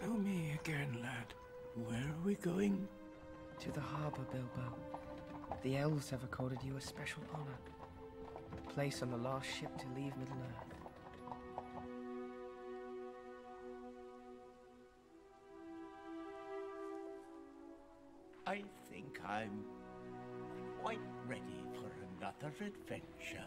Tell me again, lad. Where are we going? To the harbour, Bilbo. The elves have accorded you a special honour. The place on the last ship to leave Middle-earth. I think I'm quite ready for another adventure.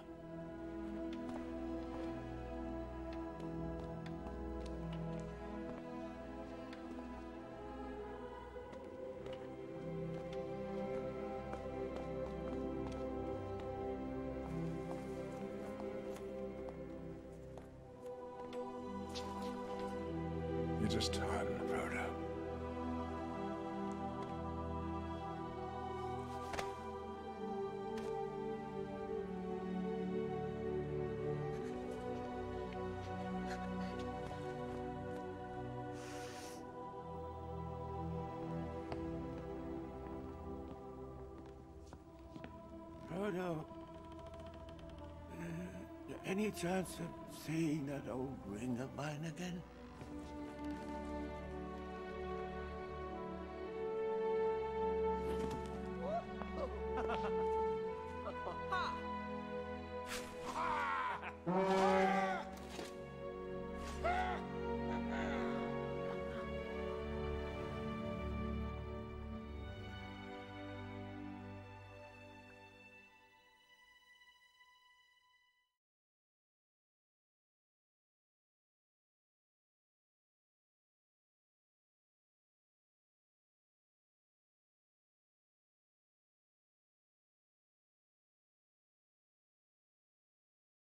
You're just tired, Frodo. Frodo, any chance of seeing that old ring of mine again?